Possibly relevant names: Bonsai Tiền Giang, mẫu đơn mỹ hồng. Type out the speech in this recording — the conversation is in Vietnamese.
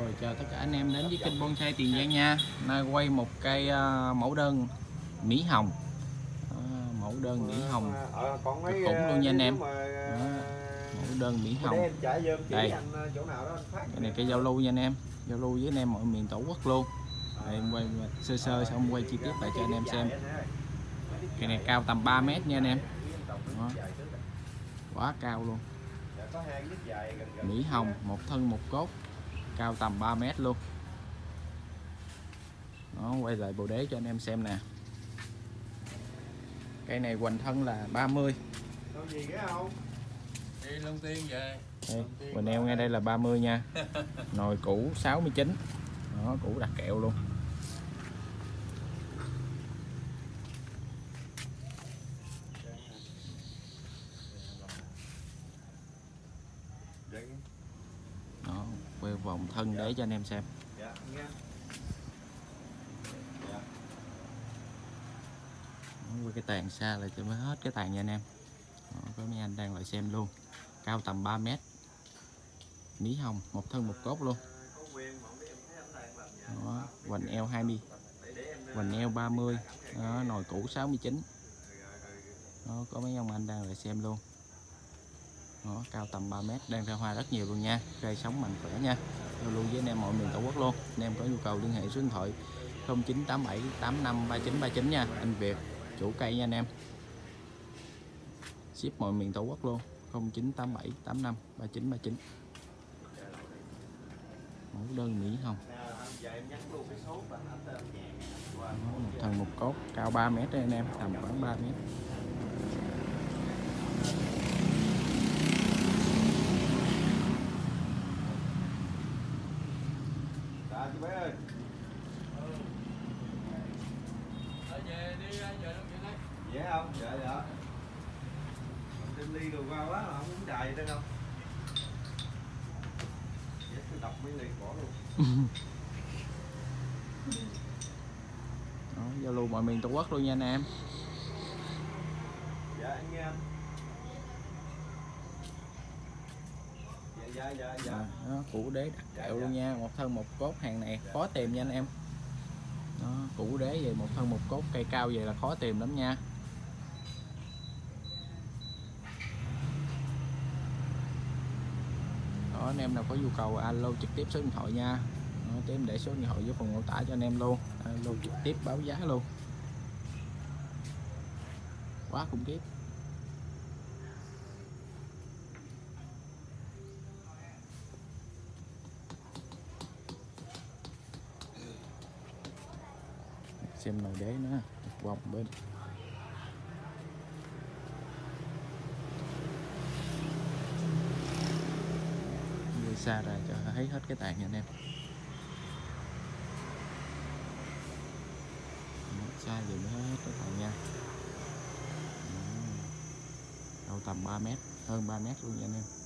Rồi chào tất cả anh em đến với kênh Bonsai Tiền Giang nha. Nay quay một cây mẫu đơn mỹ hồng. Mẫu đơn mỹ hồng cái khủng luôn nha anh em. Mẫu đơn mỹ hồng. Đây. Cái này cây giao lưu nha anh em. Giao lưu với anh em mọi miền tổ quốc luôn. Đây, em quay sơ xong quay chi tiết lại cho anh em xem. Cây này cao tầm 3 mét nha anh em. Đó. Quá cao luôn. Mỹ hồng một thân một cốt, cao tầm 3 mét luôn. Nó quay lại bộ đế cho anh em xem nè. Cây này hoành thân là 30. Hoành eo ngay đây là 30 nha. Nồi cũ 69. Nó cũ đặt kẹo luôn. Đó, quay vòng thân để cho anh em xem. Quay cái tàn xa là cho mới hết cái tàn nha anh em. Đó, có mấy anh đang lại xem luôn. Cao tầm 3 mét, mỹ hồng một thân một cốt luôn. Đó, hoành eo 20, hoành eo 30. Đó, nồi cũ 69. Đó, có mấy ông anh đang lại xem luôn. Đó, cao tầm 3 mét, đang ra hoa rất nhiều luôn nha. Cây sống mạnh khỏe nha. Giao lưu với anh em mọi miền tổ quốc luôn. Anh em có nhu cầu liên hệ số điện thoại 0987853939 nha. Anh Việt chủ cây nha anh em. Ship mọi miền tổ quốc luôn. 0987853939. Mẫu đơn mỹ hồng. Thần một cốt cao 3 mét đấy anh em, tầm khoảng 3 mét. Đi rồi qua quá không muốn đài đâu không. Đọc mấy liền bỏ luôn. Đó, giao lưu mọi miền tổ quốc luôn nha anh em. Dạ anh nghe. Dạ. Đó, củ đế đặc kẹo luôn nha, một thân một cốt, hàng này khó tìm nha anh em. Đó, củ đế về một thân một cốt, cây cao vậy là khó tìm lắm nha. Anh em nào có nhu cầu alo trực tiếp số điện thoại nha. Để em để số điện thoại dưới phần mô tả cho anh em luôn. Alo trực tiếp báo giá luôn. Quá khủng khiếp. Xem nồi đế nó vòng bên. Xa ra cho thấy hết cái tàn nha anh em. Xa thì mới hết cái tàn nha. Đầu tầm 3 mét, hơn 3 mét luôn nha anh em.